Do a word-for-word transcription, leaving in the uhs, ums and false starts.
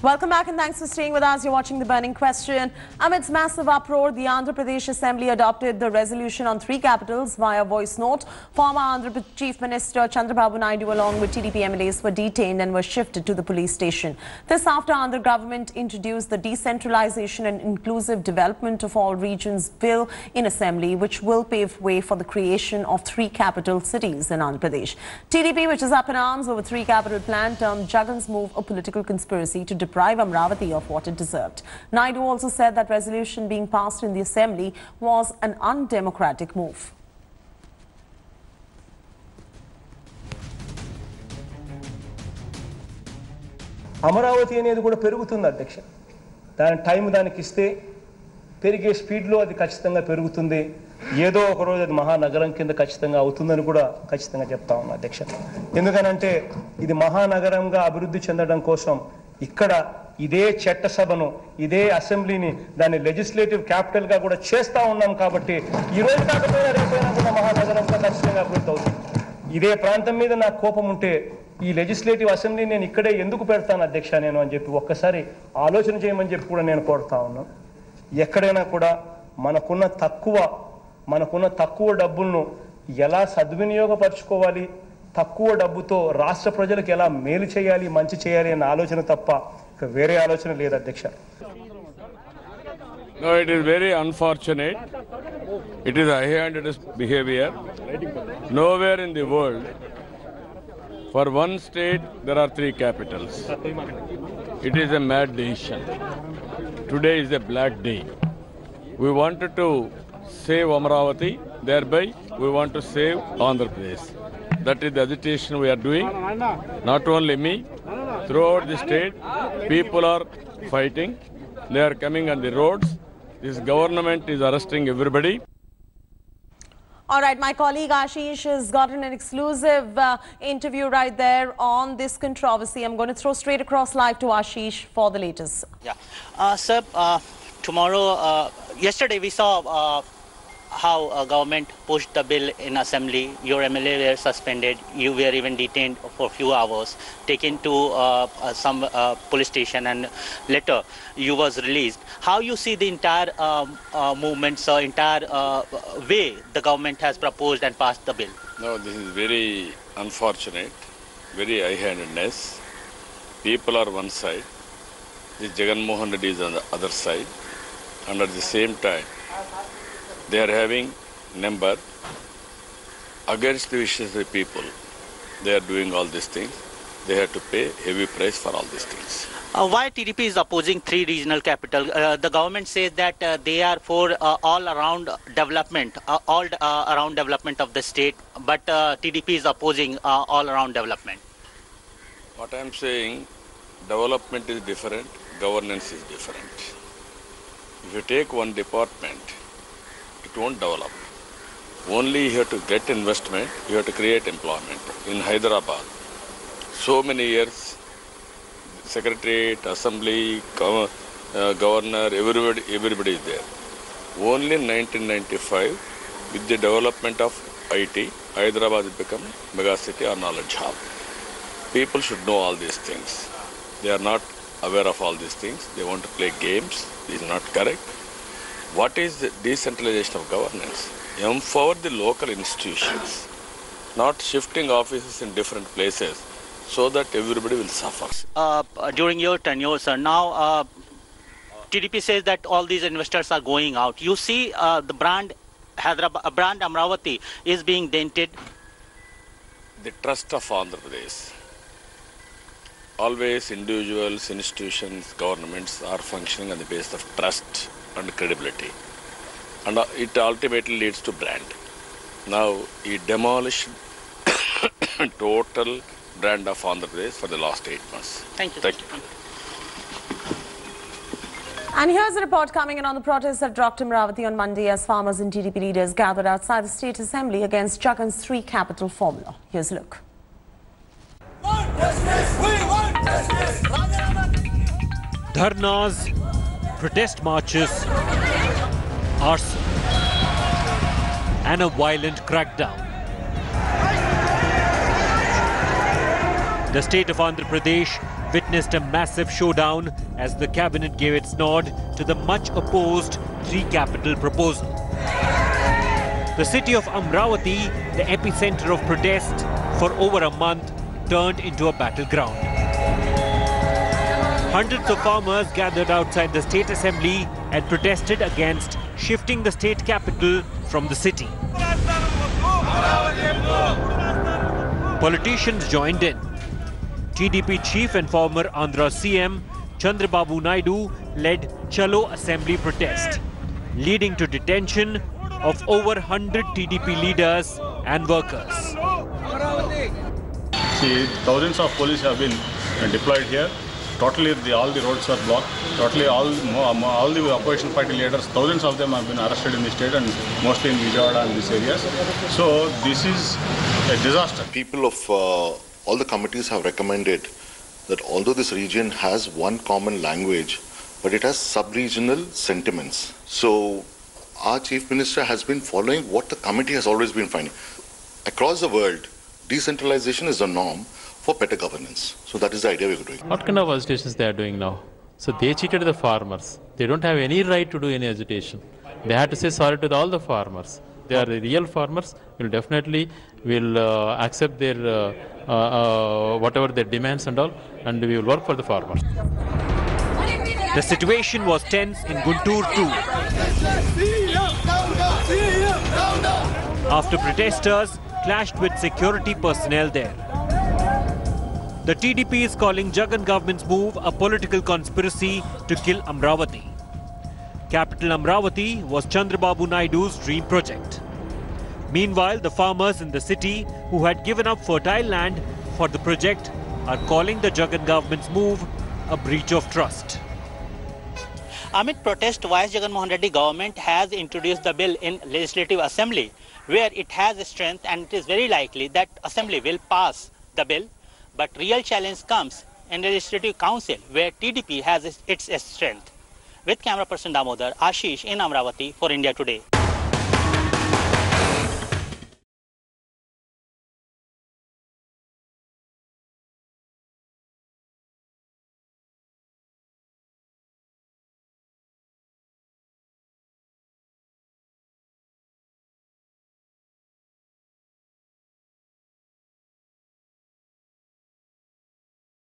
Welcome back and thanks for staying with us. You're watching The Burning Question. Amidst massive uproar, the Andhra Pradesh Assembly adopted the resolution on three capitals via voice note. Former Andhra Chief Minister Chandrababu Naidu along with T D P M L As were detained and were shifted to the police station. This after Andhra government introduced the Decentralization and Inclusive Development of All Regions Bill in Assembly, which will pave way for the creation of three capital cities in Andhra Pradesh. T D P, which is up in arms over three capital plan, termed Jagan's move a political conspiracy to deprive Amaravati of what it deserved. Naidu also said that resolution being passed in the assembly was an undemocratic move. Amaravati అనేది కూడా పెరుగుతుంది అధ్యక్ష. దాని time దానికి ఇస్తే పెరిగే speed లో అది ఖచ్చితంగా పెరుగుతుంది. ఏదో ఒక రోజు అది మహానగరం కింద ఖచ్చితంగా అవుతుందని కూడా ఖచ్చితంగా చెప్తా ఉన్నా అధ్యక్ష. ఎందుకనంటే ఇది మహానగరంగా అభివృద్ధి చెందడం కోసం ఇక్కడ ఇదే చట్టసభను ఇదే అసెంబ్లీని దాని లెజిస్లేటివ్ క్యాపిటల్ గా కూడా చేస్తా ఉన్నాం కాబట్టి ఈ రోజు కాకపోయినా రేపైనా కూడా మహానగరంగా ఖచ్చితంగా అభివృద్ధి అవుతుంది. ఇదే ప్రాంతం మీద నాకు కోపం ఉంటే ఈ లెజిస్లేటివ్ అసెంబ్లీ నేను ఇక్కడే ఎందుకు పెడతాను అధ్యక్ష నేను అని చెప్పి ఒక్కసారి ఆలోచన చేయమని చెప్పి కూడా నేను కోరుతా ఉన్నాను. ఎక్కడైనా కూడా మనకున్న తక్కువ మనకున్న తక్కువ డబ్బులను ఎలా సద్వినియోగపరచుకోవాలి, తక్కువ డబ్బుతో రాష్ట్ర ప్రజలకు ఎలా మేలు చేయాలి, మంచి చేయాలి అనే ఆలోచన తప్ప ఇక వేరే ఆలోచన లేదు అధ్యక్ష. No, it is very unfortunate. It is a high-handed behavior. Nowhere in the world, for one state, there are three capitals. It is a mad decision. Today is a black day. We wanted to save Amaravati, thereby we want to save Andhra Pradesh. That is the agitation we are doing. Not only me, throughout the state, people are fighting. They are coming on the roads. This government is arresting everybody. All right, my colleague Ashish has gotten an exclusive uh, interview right there on this controversy. I'm going to throw straight across live to Ashish for the latest. Yeah, uh, sir, uh, tomorrow, uh, yesterday we saw uh, how uh, government pushed the bill in assembly. Your M L A were suspended, you were even detained for a few hours, taken to uh, uh, some uh, police station, and later you was released. How you see the entire uh, uh, movement, sir, entire uh, way the government has proposed and passed the bill? No, this is very unfortunate, very high-handedness. People are one side, the Jagan Mohan Reddy is on the other side, and at the same time, they are having number against the wishes of the people. They are doing all these things. They have to pay heavy price for all these things. Uh, why T D P is opposing three regional capitals? Uh, the government says that uh, they are for uh, all around development, uh, all uh, around development of the state, but uh, T D P is opposing uh, all around development. What I am saying, development is different, governance is different. If you take one department, it won't develop. Only you have to get investment, you have to create employment. In Hyderabad, so many years, Secretariat, Assembly, uh, Governor, everybody, everybody is there. Only in nineteen ninety-five, with the development of I T, Hyderabad has become mega city or knowledge hub. People should know all these things. They are not aware of all these things. They want to play games. This is not correct. What is the decentralization of governance? Empower the local institutions, not shifting offices in different places, so that everybody will suffer. Uh, during your tenure, sir, now uh, T D P says that all these investors are going out. You see uh, the brand Hyderabad, brand Amaravati is being dented. The trust of Andhra Pradesh. Always individuals, institutions, governments are functioning on the basis of trust and credibility, and it ultimately leads to brand. Now, he demolished total brand of Andhra Pradesh for the last eight months. Thank you. Thank you. Thank you. And here's a report coming in on the protests that rocked Amaravati on Monday as farmers and T D P leaders gathered outside the State Assembly against Jagan's three capital formula. Here's a look. Dharnas, protest marches, arson, and a violent crackdown. The state of Andhra Pradesh witnessed a massive showdown as the cabinet gave its nod to the much-opposed three-capital proposal. The city of Amaravati, the epicenter of protest for over a month, turned into a battleground. Hundreds of farmers gathered outside the state assembly and protested against shifting the state capital from the city. Politicians joined in. G D P chief and former Andhra C M Chandrababu Naidu led Chalo assembly protest, leading to detention of over one hundred T D P leaders and workers. See, thousands of police have been deployed here. Totally, the, all the roads are blocked. Totally, all all the opposition party leaders, thousands of them have been arrested in the state and mostly in Vijayawada and these areas. So this is a disaster. People of uh, all the committees have recommended that although this region has one common language, but it has sub-regional sentiments. So our chief minister has been following what the committee has always been finding. Across the world, decentralization is the norm for better governance. So that is the idea we're doing. What kind of agitations they are doing now? So they cheated the farmers. They don't have any right to do any agitation. They had to say sorry to the, all the farmers. They are the real farmers. We'll definitely will uh, accept their uh, uh, uh, whatever their demands and all, and we will work for the farmers. The situation was tense in Guntur too. After protesters clashed with security personnel there. The T D P is calling Jagan government's move a political conspiracy to kill Amaravati. Capital Amaravati was Chandrababu Naidu's dream project. Meanwhile, the farmers in the city who had given up fertile land for the project are calling the Jagan government's move a breach of trust. Amid protest, Vice Jagan Mohan Reddy government has introduced the bill in Legislative Assembly, where it has strength and it is very likely that Assembly will pass the bill. But real challenge comes in the Legislative Council, where T D P has its strength. With camera person Damodar, Ashish in Amaravati for India Today.